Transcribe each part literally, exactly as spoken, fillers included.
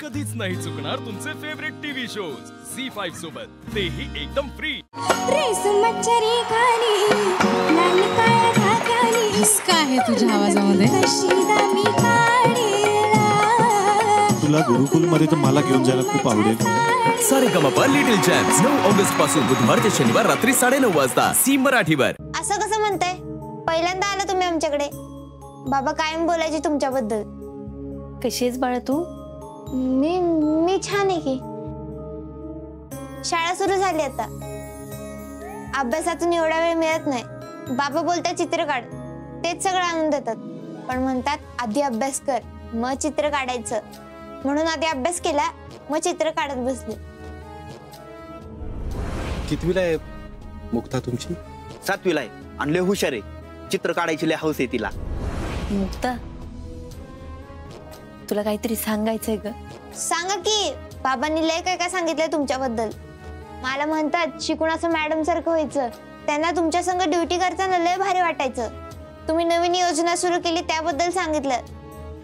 कधीच नाही चुकणार तुमचे favourite TV shows Zee five सोबत, तेही एकदम फ्री। काय आहे तुझ्या आवाजामध्ये? तुला गुरुकुल मध्ये तर मला घेऊन जायला खूप आवडेल। सारेगमपा लिटिल चॅम्प्स नऊ ऑगस्ट पासून बुधवार ते शनिवार रात्री साडेनऊ वाजता झी मराठीवर। असं कसं म्हणताय, पहिल्यांदा आला तुम्ही आमच्याकडे। बाबा कायम बोलायचे तुमच्याबद्दल। कशी आहेस बाळा तू? मी मी छान आहे की। शाळा सुरू झाली आता, अभ्यासातून एवढा वेळ मिळत नाही। बाबा बोलतात चित्र काढ, तेच सगळं आणून देतात, पण म्हणतात आधी अभ्यास कर मग चित्र काढायचं। म्हणून आधी अभ्यास केला मग चित्र काढत बसले। कितवीला आहे मुक्ता तुमची? सातवीला आहे आणि लय हुशार आहे, चित्र काढायची लय हौस आहे तिला। मुक्ता तुला काहीतरी सांगायचंय ग? सांगा की, बाबांनी लय काय काय सांगितलंय तुमच्याबद्दल। मला म्हणतात शिकून असं मॅडम सारखं व्हायचं। त्यांना तुमच्या संग ड्युटी करताना लय भारी वाटायचं। तुम्ही नवीन योजना सुरू केली त्याबद्दल सांगितलं,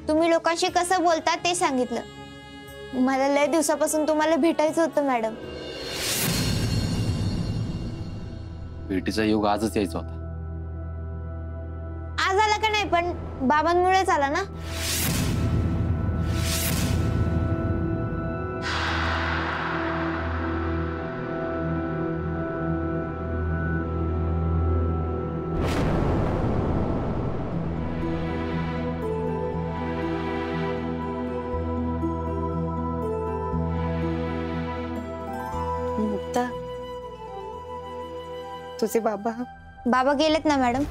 तुम्ही लोकांशी कसं बोलता ते सांगितलं। मला लय दिवसापासून तुम्हाला भेटायचं होतं मॅडम। भेटीचा योग आजच यायचा होता। आज आला का नाही, पण बाबांमुळेच आला ना। तुझे बाबा बाबा गेलेत ना मॅडम।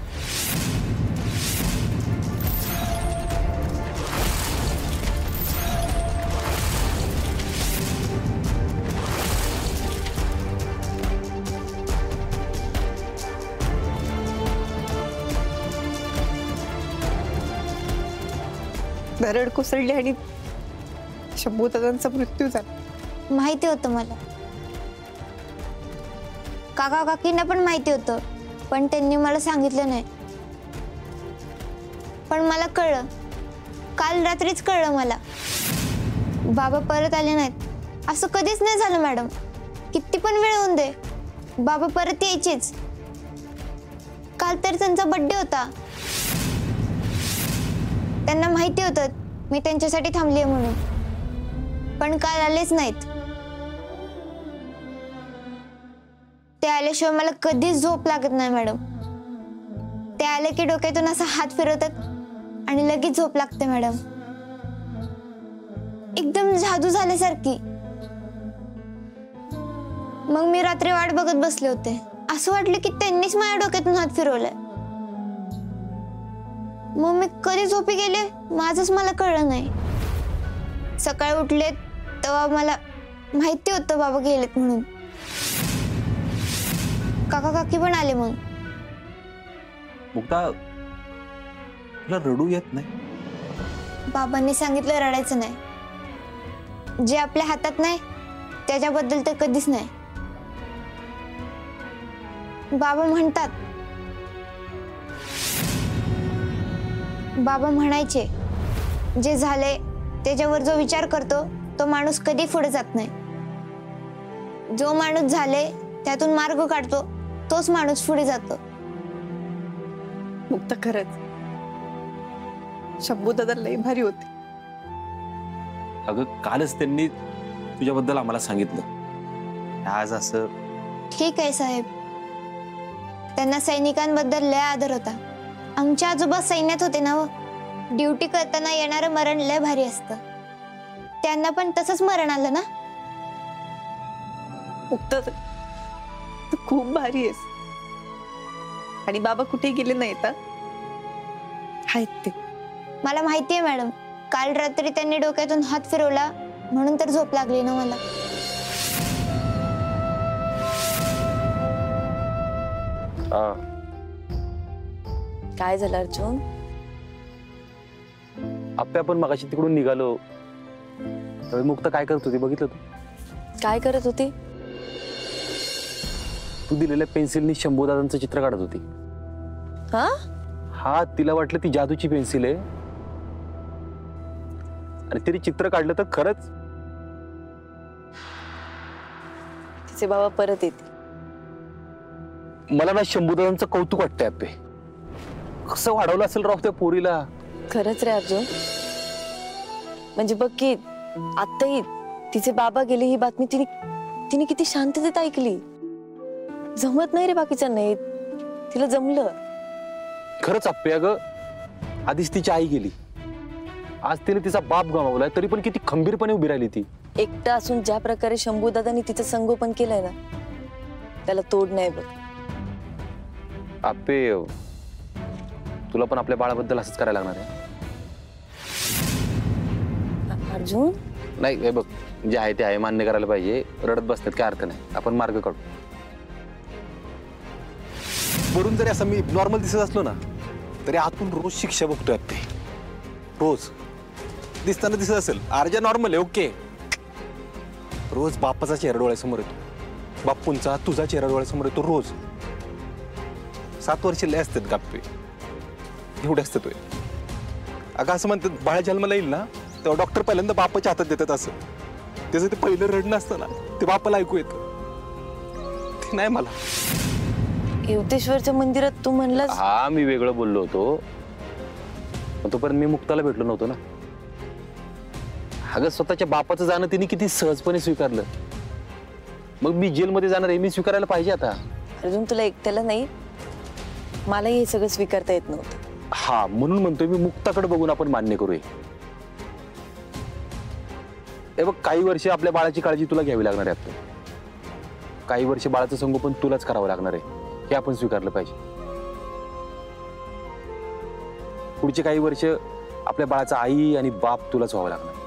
दरड कोसळली आणि शंभू दादांचा मृत्यू झाला। माहिती होतं मला, काका काकींना पण माहिती होतं, पण त्यांनी मला सांगितलं नाही। पण मला कळलं, काल रात्रीच कळलं मला। बाबा परत आले नाहीत असं कधीच नाही झालं मॅडम। किती पण वेळ होऊन दे, बाबा परत यायचेच। काल तर त्यांचा बर्थडे होता, त्यांना माहिती होतं मी त्यांच्यासाठी थांबली आहे म्हणून, पण काल आलेच नाहीत। ते आल्याशिवाय मला कधीच झोप लागत नाही मॅडम। ते आले की डोक्यातून असा हात फिरवतात आणि लगेच झोप लागते मॅडम, एकदम जादू झाल्यासारखी। मग मी रात्री वाट बघत बसले होते, असं वाटलं की त्यांनीच माझ्या डोक्यातून हात फिरवलाय। मग मी कधी झोपी गेले माझंच मला कळलं नाही। सकाळी उठले तेव्हा मला माहिती होतं बाबा गेलेत म्हणून। काका काकी पण आले। मग मुक्ता तुला रडू येत नाही? बाबांनी सांगितलं रडायचं नाही। जे आपल्या हातात नाही त्याच्याबद्दल तर कधीच नाही। बाबा म्हणतात, बाबा म्हणायचे जे झाले त्याच्यावर जो विचार करतो तो माणूस कधी पुढे जात नाही। जो माणूस झाले त्यातून मार्ग काढतो तोच माणूस पुढे जातो। मुक्ता खरंच शंभू दादा लय भारी होते। अगं कालच त्यांनी तुझ्याबद्दल आम्हाला सांगितलं, आज असं। ठीक आहे साहेब, त्यांना सैनिकांबद्दल लय आदर होता। आमच्या आजोबा सैन्यात होते ना, ड्युटी करताना येणारं मरण लय भारी असतं। त्यांना पण तसंच मरण आलं ना। मुक्ता तू खूप भारी आहेस। आणि बाबा कुठे गेले नाहीत? आहेत ते, मला माहिती आहे मॅडम। काल रात्री त्यांनी डोक्यातून हात फिरवला म्हणून तर झोप लागली ना मला। काय झालं अर्जुन? आप्पा पण मगाशी तिकडून निघालो, मुक्ता काय करत होती बघितलं तू? काय करत होती? तू दिलेल्या पेन्सिलनी शंभू दादांचं चित्र काढत होती। हा हा, तिला वाटलं ती जादूची पेन्सिल आहे आणि तिने चित्र काढलं तर खरंच आजचे बाबा परत येतील. मला ना शंभूदादांचं कौतुक वाटतंय अप्पे. कसं वाढवलं असेल राव त्या पोरीला. खरंच रे अर्जुन, म्हणजे बघ की आत्ताही तिचे बाबा गेले ही बातमी तिने तिने किती शांततेत ऐकली. जमत नाही रे बाकीच्या नाही, तिला जमलं. खरंच अप्पे, अगं आधीच तिची आई गेली, आज तिने तिचा बाप गमावलाय, तरी पण किती खंबीरपणे उभी राहिली ती. एकटा असून ज्या प्रकारे शंभूदादांनी तिचं संगोपन केलंय ना, त्याला तोड नाही बघ. अप्पे, तुला पण आपल्या बाळाबद्दल असंच करायला लागणार आहे. अर्जुन नाही, हे बघ जे आहे ते आहे, मान्य करायला पाहिजे. रडत बसण्यात काय अर्थ नाही, आपण मार्ग काढू. वरून जरी असं मी नॉर्मल दिसत असलो ना, तरी आतून रोज शिक्षा बघतोय अप्पे. रोज दिसताना दिसत असेल आरजा नॉर्मल आहे ओके, रोज बापाचा चेहरा डोळ्यासमोर येतो, बापूंचा तुझा चेहरा डोळ्यासमोर येतो रोज. सात वर्ष लय असतात गप्पे, एवढे असतात. अगं असं म्हणतात बाळ जन्माला येईल ना तेव्हा डॉक्टर पहिल्यांदा बापाच्या हातात देतात, असं त्याचं ते पहिलं रडणं असतं ना ते बापाला ऐकू येतं. ते नाही मला युवतेश्वरच्या मंदिरात तू म्हणलास. हा मी वेगळं बोललो होतो, तोपर्यंत मी मुक्ताला भेटलो नव्हतो ना. अगं स्वतःच्या बापाचं जाणं तिने किती सहजपणे स्वीकारलं, मग मी जेलमध्ये जाणार आहे मी स्वीकारायला पाहिजे आता. अर्जुन तुला एकट्याला नाही, मला हे सगळं स्वीकारता येत नव्हतं. हा म्हणून म्हणतोय मी मुक्ताकडे बघून आपण मान्य करूया. हे बघ काही वर्ष आपल्या बाळाची काळजी तुला घ्यावी लागणार आहे आता, काही वर्ष बाळाचं संगोपन तुलाच करावं लागणार आहे, हे आपण स्वीकारलं पाहिजे. पुढचे काही वर्ष आपल्या बाळाचा आई आणि बाप तुलाच व्हावं लागणार.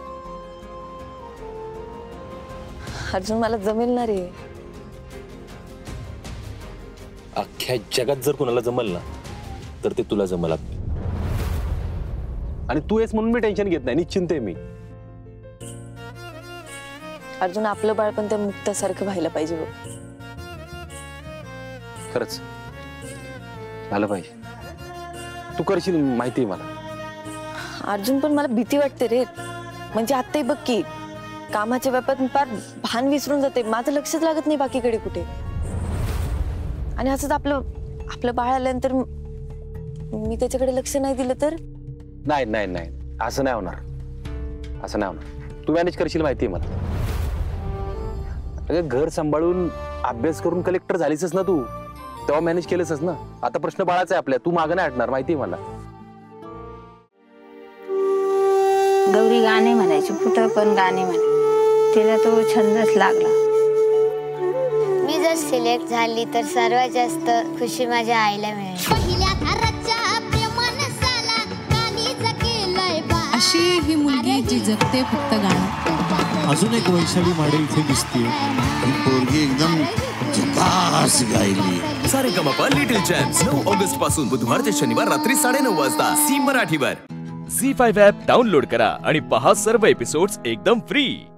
अर्जुन मला जमेल ना रे. अख्ख्या जगात जर कोणाला जमल ना तर ते तुला जमल. आणि तू आहेस म्हणून मी टेन्शन घेत नाही, निश्चिंत आहे मी. अर्जुन आपलं बाळ पण त्या मुक्तासारखं व्हायला पाहिजे बघ. खरंच झालं पाहिजे, तू करशील माहिती मला. अर्जुन पण मला भीती वाटते रे, म्हणजे आत्ताही बघ की कामाच्या व्यापात मी फार भान विसरून जाते, माझं लक्षच लागत नाही बाकीकडे कुठे. आणि असंच आपलं आपलं बाळ आल्यानंतर मी त्याच्याकडे लक्ष नाही दिलं तर. नाही नाही नाही, असं नाही होणार, असं नाही होणार. तू मॅनेज करशील माहिती आहे मला. अगं घर सांभाळून अभ्यास करून कलेक्टर झालीसच ना तू, तेव्हा मॅनेज केलंच ना. आता प्रश्न बाळाचा आहे आपल्या, तू मागं नाही हटणार माहिती मला. गौरी गाणे म्हणायची, कुठं पण गाणे म्हणायची, तिला तो छंदच लागला. मी जर सिलेक्ट झाली तर सर्वात जास्त खुशी माझ्या आईला मिळेल. अशी ही मुलगी जी जगते फक्त गाणं. अजून एक वैशाली माडे इथे दिसते, पोरगी एकदम सारेगमपा लिटिल चॅम्प्स नऊ ऑगस्ट पासून बुधवार ते शनिवार रात्री साडेनऊ वाजता झी मराठीवर. झी फाईव्ह ॲप डाउनलोड करा आणि पहा सर्व एपिसोड्स एकदम फ्री.